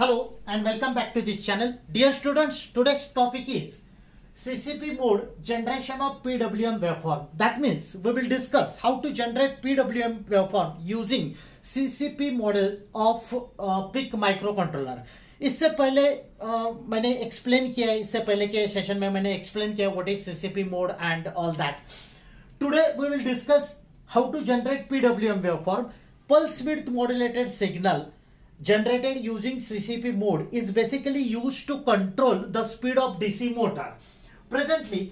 Hello and welcome back to this channel. Dear students, today's topic is CCP board generation of PWM waveform. That means we will discuss how to generate PWM waveform using CCP model of PIC microcontroller. इससे पहले मैंने explain किया है, इससे पहले के session में मैंने एक्सप्लेन किया what is CCP mode and all that. Today we will discuss how to generate PWM waveform. Pulse width modulated signal generated using CCP mode is basically used to control the speed of DC motor. Presently,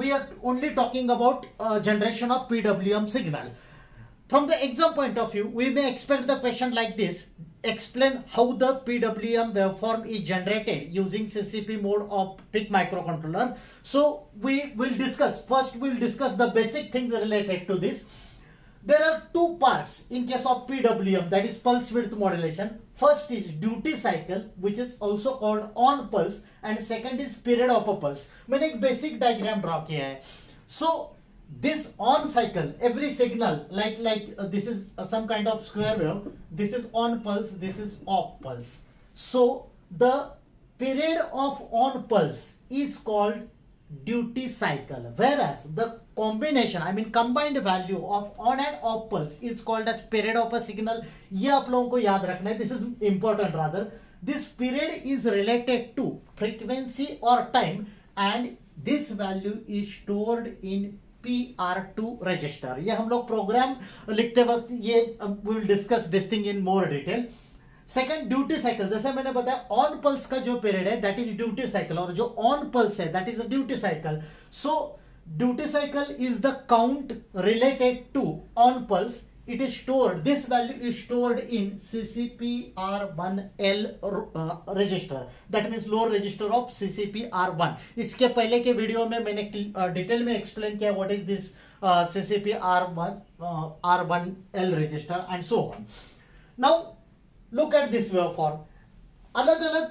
we are only talking about generation of PWM signal. From the exam point of view, we may expect the question like this: explain how the PWM waveform is generated using CCP mode of PIC microcontroller. So we will discuss, first we will discuss the basic things related to this. There are two parts in case of PWM, that is pulse width modulation. First is duty cycle, which is also called on pulse, and second is period of a pulse. मैंने एक basic diagram draw किया है. So this on cycle, every signal like this is some kind of square wave. This is on pulse, this is off pulse. So the period of on pulse is called duty cycle, whereas the combination, I mean combined value of on and off pulse is called as period of a signal. ये आप लोगों को याद रखना है. This is important rather. This period is related to frequency or time, and this value is stored in PR2 register. ये हम लोग प्रोग्राम लिखते वक्त ये we will discuss this thing in more detail. Second duty cycle, जैसे मैंने बताया on pulse का जो पीरियड है दैट इज ड्यूटी साइकिल, और जो ऑन पल्स है that is a duty cycle. So duty cycle is the count related to on pulse. It is stored, this value is stored in CCPR1L register, that means lower register of CCPR1. इसके पहले के video में मैंने detail में explain किया what is this CCPR1L register and so on. Now Look at this waveform. अलग अलग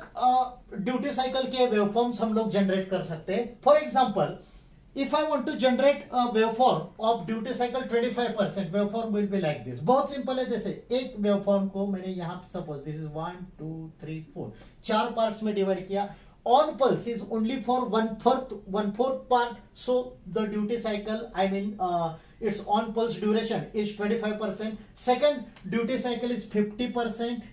duty cycle के वेवफॉर्म्स हम लोग जनरेट कर सकते हैं. For example, if I want to generate waveform of duty cycle 25%, waveform will be like this. बहुत simple है. जैसे एक वेवफॉर्म को मैंने यहाँ पे सपोज दिस इज 1 2 3 4 चार पार्ट्स में डिवाइड किया. On pulse is only for one fourth part, so the duty cycle I mean its on pulse duration is 25%. Second duty cycle is 50%.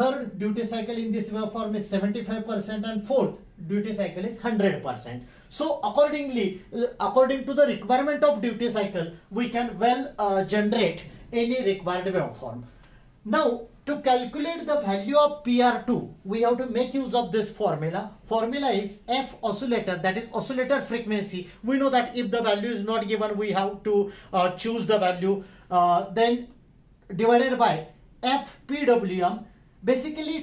Third duty cycle in this waveform is 75%, and fourth duty cycle is 100%. So according to the requirement of duty cycle, we can well generate any required waveform. Now to calculate the value of PR2, we have to make use of this formula. Formula is F oscillator, that is oscillator frequency. We know that if the value is not given, we have to choose the value. Then divided by FPWM, basically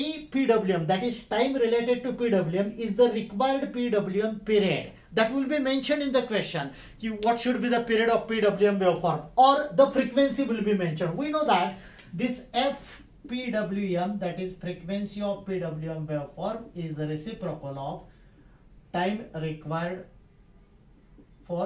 TPWM, that is time related to PWM, is the required PWM period. That will be mentioned in the question. What should be the period of PWM waveform, or the frequency will be mentioned. We know that this FPWM, that is frequency of PWM waveform, is the reciprocal of time required for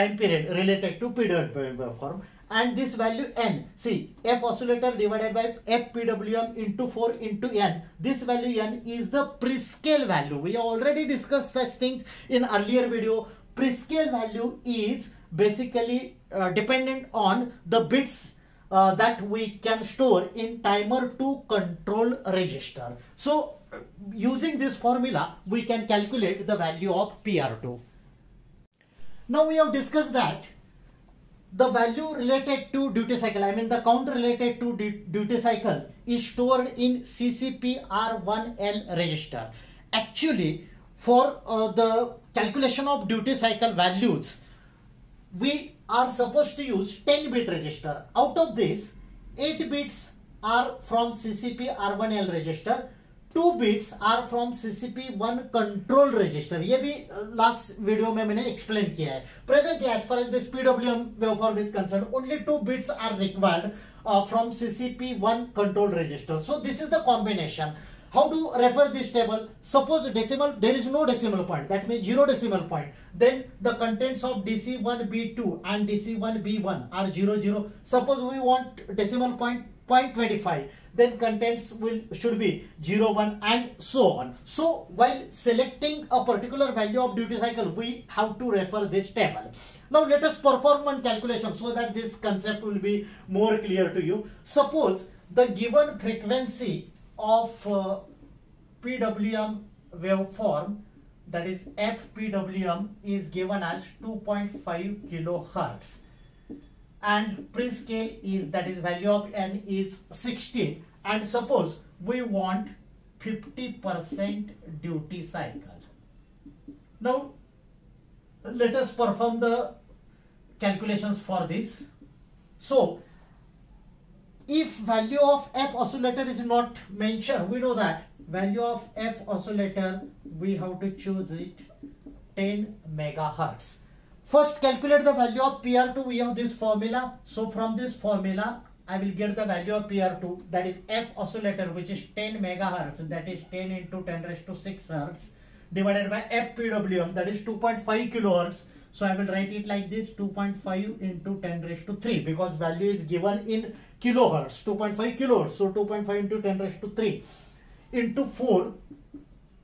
time period related to PWM waveform, and this value n. See, F oscillator divided by FPWM into 4 into n. This value n is the prescale value. We already discussed such things in earlier video. Prescale value is basically dependent on the bits that we can store in TMR2 control register. So using this formula, we can calculate the value of PR2. Now we have discussed that the value related to duty cycle, I mean the count related to duty cycle, is stored in CCPR1L register. Actually, for the calculation of duty cycle values, we are supposed to use 10-bit register. Out of this, 8 bits are from CCPR1L register, 2 bits are from CCP1 control register. ये भी last video में मैंने explain किया है. Presently, as far as this PWM waveform is concerned, only 2 bits are required from CCP1 control register. So this is the combination. How to refer this table? Suppose decimal, there is no decimal point, that means 0 decimal point. Then the contents of DC1B2 and DC1B1 are 0, 0. Suppose we want decimal point 0.25, then contents should be 0, 1, and so on. So while selecting a particular value of duty cycle, we have to refer this table. Now let us perform one calculation so that this concept will be more clear to you. Suppose the given frequency of PWM waveform, that is FPWM, is given as 2.5 kilohertz and prescale is, that is value of n, is 16, and suppose we want 50% duty cycle. Now let us perform the calculations for this. So if value of F oscillator is not mentioned, we know that value of F oscillator, we have to choose it 10 megahertz. First calculate the value of PR2. We have this formula. So from this formula, I will get the value of PR2, that is F oscillator, which is 10 megahertz, that is 10 into 10 raised to 6 hertz, divided by FPWM, that is 2.5 kilohertz. So I will write it like this, 2.5 into 10 raised to 3, because value is given in kilohertz, 2.5 kilohertz. So 2.5 into 10 raised to 3 into 4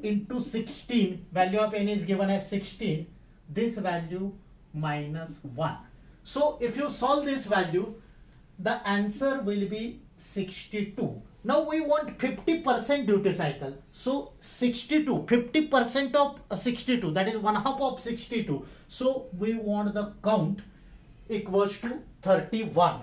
into 16, value of n is given as 16, this value minus 1. So if you solve this value, the answer will be 62. Now we want 50% duty cycle. So 62, 50% of 62, that is 1/2 of 62. So we want the count equals to 31.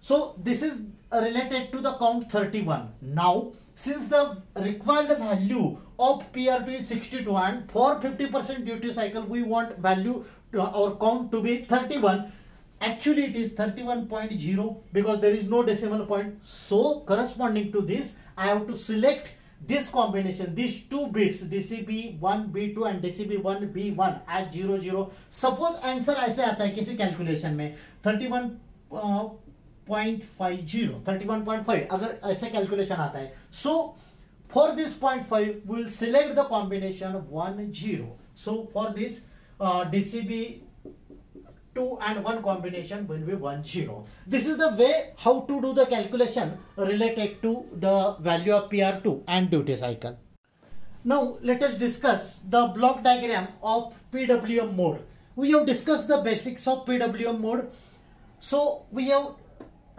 So this is related to the count 31. Now, since the required value of PR2 is 62 and for 50% duty cycle we want value or count to be 31, actually it is 31.0 because there is no decimal point. So corresponding to this, I have to select this combination, these two bits, DCP1B2 and DCP1B1 at 00. Suppose answer aise aata hai kisi calculation mein, 31.5 अगर ऐसे calculation आता है, so for this 0.5 we'll select the combination 10. So for this DCB 2 and 1 combination will be 10. This is the way how to do the calculation related to the value of PR2 and duty cycle. Now let us discuss the block diagram of PWM mode. We have discussed the basics of PWM mode. So we have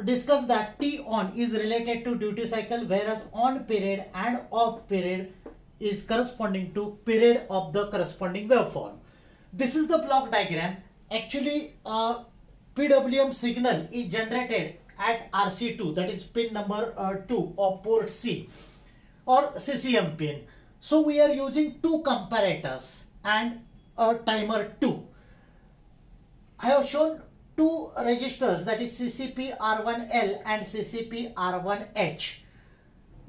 discuss that T on is related to duty cycle, whereas on period and off period is corresponding to period of the corresponding waveform. This is the block diagram. Actually, PWM signal is generated at RC2, that is pin number 2 of port C, or CCM pin. So we are using two comparators and a timer 2. I have shown two registers, that is CCPR1L and CCPR1H.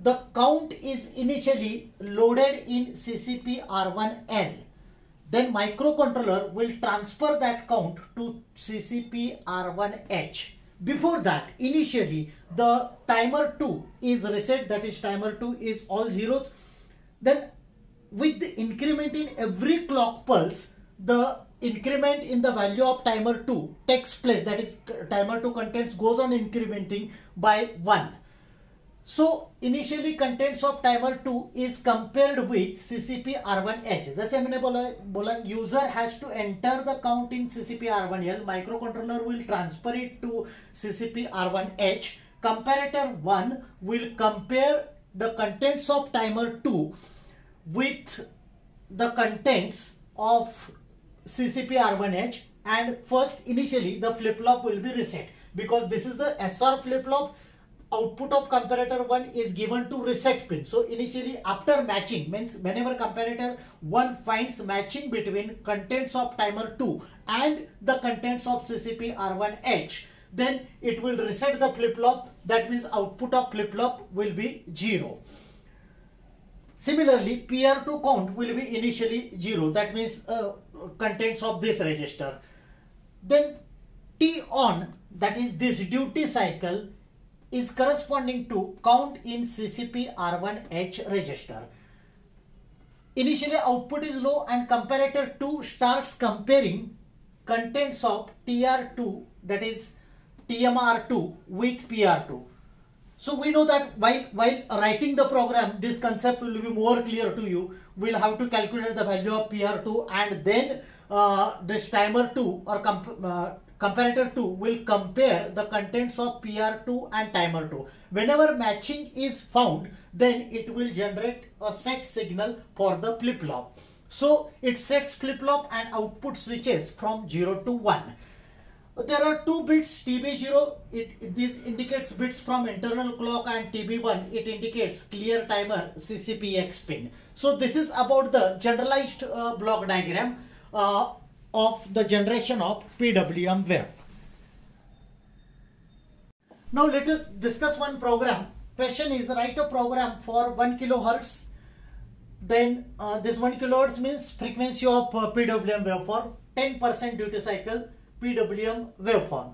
The count is initially loaded in CCPR1L. Then microcontroller will transfer that count to CCPR1H. Before that, initially the timer 2 is reset, that is timer 2 is all zeros. Then with the increment in every clock pulse, the increment in the value of timer 2 takes place, that is timer 2 contents goes on incrementing by 1. So initially contents of timer 2 is compared with CCPR1H. जैसे मैंने बोला user has to enter the count in CCPR1L, microcontroller will transfer it to CCPR1H. Comparator 1 will compare the contents of timer 2 with the contents of CCPR1H, and first initially the flip-flop will be reset because this is the SR flip-flop. Output of comparator 1 is given to reset pin. So initially after matching, means whenever comparator 1 finds matching between contents of timer 2 and the contents of CCPR1H, then it will reset the flip-flop. That means output of flip-flop will be 0. Similarly, PR2 count will be initially 0, that means contents of this register. Then T on, that is this duty cycle, is corresponding to count in CCPR1H register. Initially output is low and comparator 2 starts comparing contents of TR2, that is TMR2, with PR2. So we know that while writing the program, this concept will be more clear to you. We'll have to calculate the value of PR2 and then this timer 2 or comparator 2 will compare the contents of PR2 and timer 2. Whenever matching is found, then it will generate a set signal for the flip-flop. So it sets flip-flop and output switches from 0 to 1. There are two bits, TB0, this indicates bits from internal clock, and TB1, it indicates clear timer CCPX pin. So this is about the generalized block diagram of the generation of PWM wave. Now let us discuss one program. Question is, write a program for 1 kHz. Then this 1 kHz means frequency of PWM waveform, 10% duty cycle PWM waveform.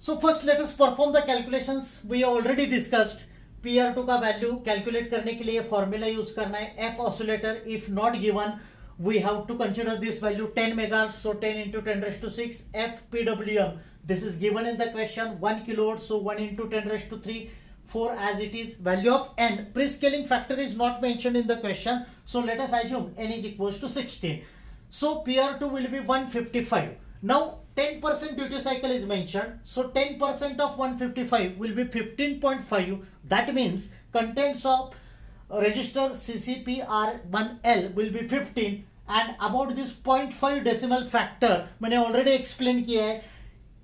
So first let us perform the calculations. We have already discussed PR2 का value calculate करने के लिए formula use करना है. F oscillator if not given, we have to consider this value 10 megahertz, so 10 × 10⁶. F PWM, this is given in the question, 1 kilohertz, so 1 × 10⁶. 4 as it is. Value of n, pre-scaling factor is not mentioned in the question, so let us assume n is equals to 16. So PR2 will be 155. Now 10% duty cycle is mentioned, so 10% of 155 will be 15.5. That means contents of register CCPR1L will be 15, and about this 0.5 decimal factor, मैंने already explain किया है.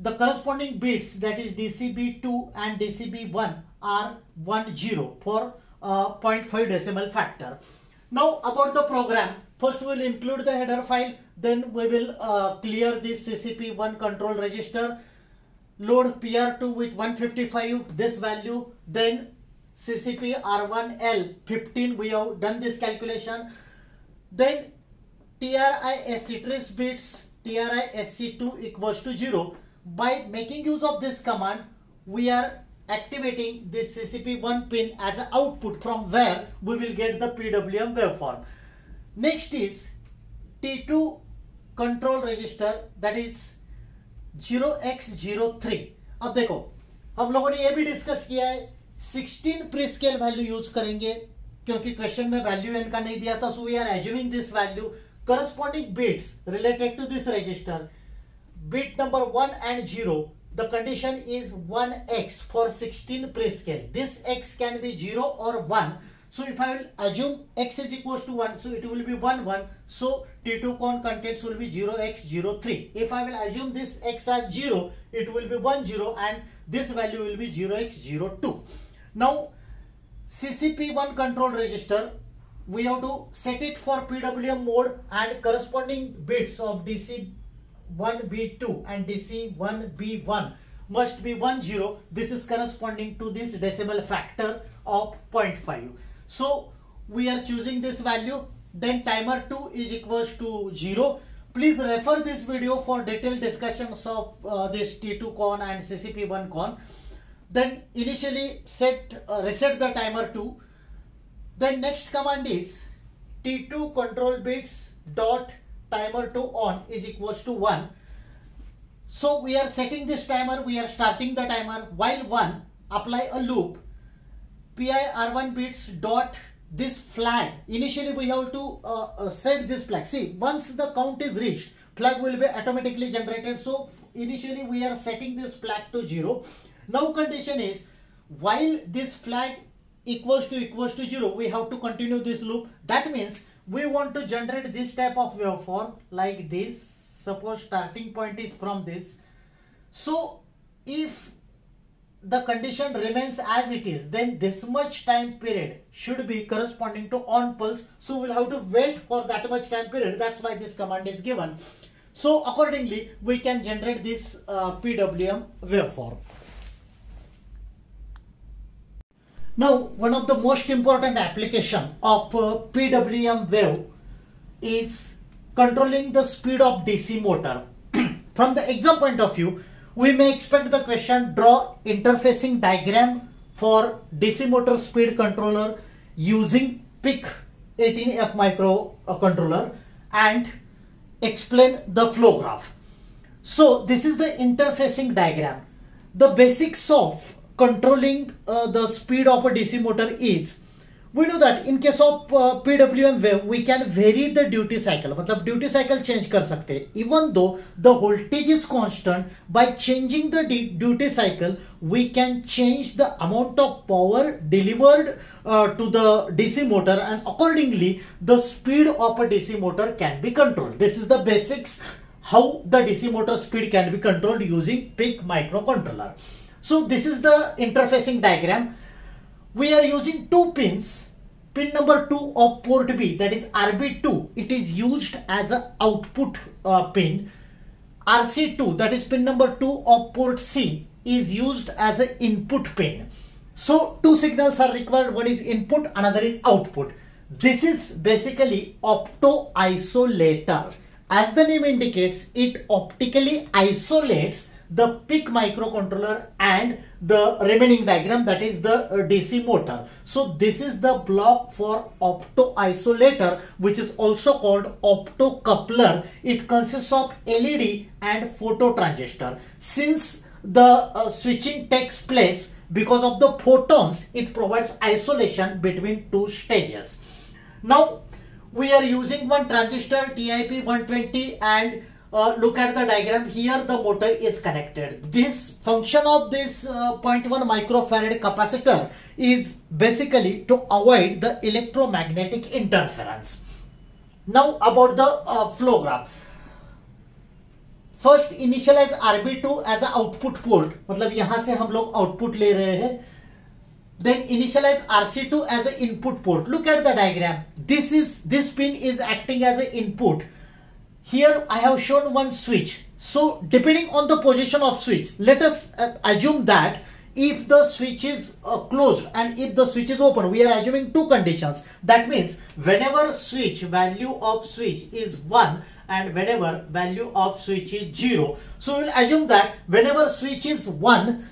The corresponding bits, that is DCB2 and DCB1, are 10 for 0.5 decimal factor. Now about the program, first we will include the header file, then we will clear this CCP1 control register, load PR2 with 155, this value, then CCPR1L 15, we have done this calculation, then TRISC bits, TRISC2 equals to 0. By making use of this command, we are activating this CCP1 pin as an output, from where we will get the PWM waveform. Next is T2 control register, that is 0x03. अब देखो, हम लोगों ने ये भी discuss किया है, 16 प्रीस्केल value use करेंगे क्योंकि क्वेश्चन में वैल्यू n का नहीं दिया था. So we are assuming this value. Corresponding bits related to this register, bit number 1 and 0, the condition is 1x for 16 prescale. This x can be 0 or 1. So if I will assume x is equals to 1, so it will be 1, 1. So T2CON contents will be 0x03. If I will assume this x as 0, it will be 1, 0, and this value will be 0x02. Now CCP1 control register, we have to set it for PWM mode, and corresponding bits of DC1B2 and DC1B1 must be 10. This is corresponding to this decimal factor of 0.5. So we are choosing this value. Then timer 2 is equals to 0. Please refer this video for detailed discussions of this T2CON and CCP1CON. Then initially reset the timer 2. Then next command is T2 control bits dot timer 2 on is equals to 1. So we are setting this timer, we are starting the timer. While 1, apply a loop. PIR1 bits dot this flag. Initially we have to set this flag. See, once the count is reached, flag will be automatically generated. So initially we are setting this flag to 0. Now condition is, while this flag equals to 0, we have to continue this loop. That means we want to generate this type of waveform like this. Suppose starting point is from this. So if the condition remains as it is, then this much time period should be corresponding to on pulse. So we'll have to wait for that much time period. That's why this command is given. So accordingly, we can generate this PWM waveform. Now, one of the most important application of PWM wave is controlling the speed of DC motor. From the exam point of view, we may expect the question, draw interfacing diagram for DC motor speed controller using PIC 18F microcontroller and explain the flow graph. So this is the interfacing diagram. The basics of controlling the speed of a DC motor is, we know that in case of PWM wave, we can vary the duty cycle. मतलब duty cycle change कर सकते हैं. Even though the voltage is constant, by changing the duty cycle, we can change the amount of power delivered to the DC motor, and accordingly, the speed of a DC motor can be controlled. This is the basics how the DC motor speed can be controlled using PIC microcontroller. So this is the interfacing diagram. We are using two pins. Pin number 2 of port B, that is RB2, it is used as an output pin. RC2, that is pin number 2 of port C, is used as an input pin. So two signals are required, one is input, another is output. This is basically opto-isolator. As the name indicates, it optically isolates the PIC microcontroller and the remaining diagram, that is the DC motor. So this is the block for opto-isolator, which is also called optocoupler. It consists of LED and photo transistor. Since the switching takes place because of the photons, it provides isolation between two stages. Now we are using one transistor, TIP 120, and look at the diagram. Here the motor is connected. This function of this 0.1 microfarad capacitor is basically to avoid the electromagnetic interference. Now about the flow graph. First initialize RB2 as an output port. मतलब यहाँ से हम लोग output ले रहे हैं. Then initialize RC2 as an input port. Look at the diagram. This pin is acting as an input. Here I have shown one switch. So depending on the position of switch, let us assume that if the switch is closed and if the switch is open, we are assuming two conditions. That means whenever value of switch is 1 and whenever value of switch is 0. So we will assume that whenever switch is 1,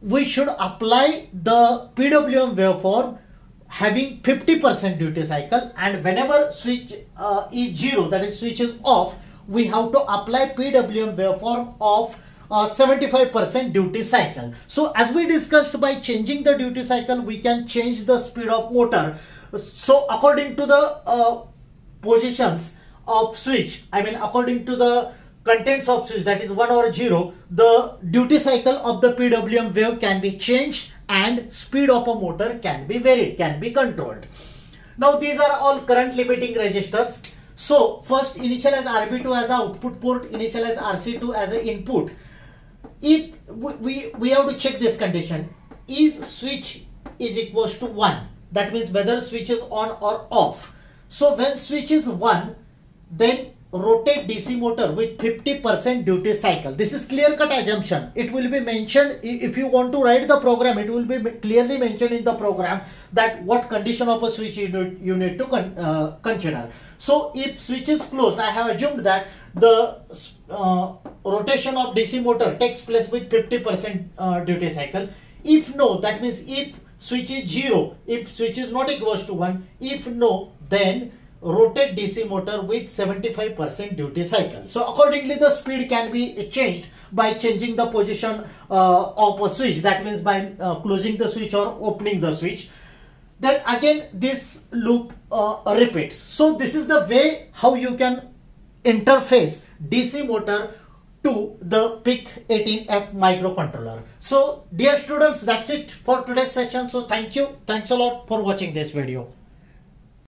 we should apply the PWM waveform having 50% duty cycle, and whenever switch is 0, that is switch is off, we have to apply PWM waveform of 75% duty cycle. So as we discussed, by changing the duty cycle, we can change the speed of motor. So according to the positions of switch, I mean according to the contents of switch, that is 1 or 0, the duty cycle of the PWM wave can be changed and speed of a motor can be varied, can be controlled. Now these are all current limiting registers. So first initialize RB2 as an output port, initialize RC2 as an input. If we have to check this condition, is switch is equals to 1, that means whether switch is on or off. So when switch is 1, then rotate DC motor with 50% duty cycle. This is clear-cut assumption. It will be mentioned, if you want to write the program, it will be clearly mentioned in the program that what condition of a switch you need to consider. So if switch is closed, I have assumed that the rotation of DC motor takes place with 50% duty cycle. If no, that means if switch is 0, if switch is not equals to 1, if no, then rotate DC motor with 75% duty cycle. So accordingly the speed can be changed by changing the position of a switch, that means by closing the switch or opening the switch. Then again this loop repeats. So this is the way how you can interface DC motor to the PIC 18F microcontroller. So dear students, that's it for today's session. So thank you. Thanks a lot for watching this video.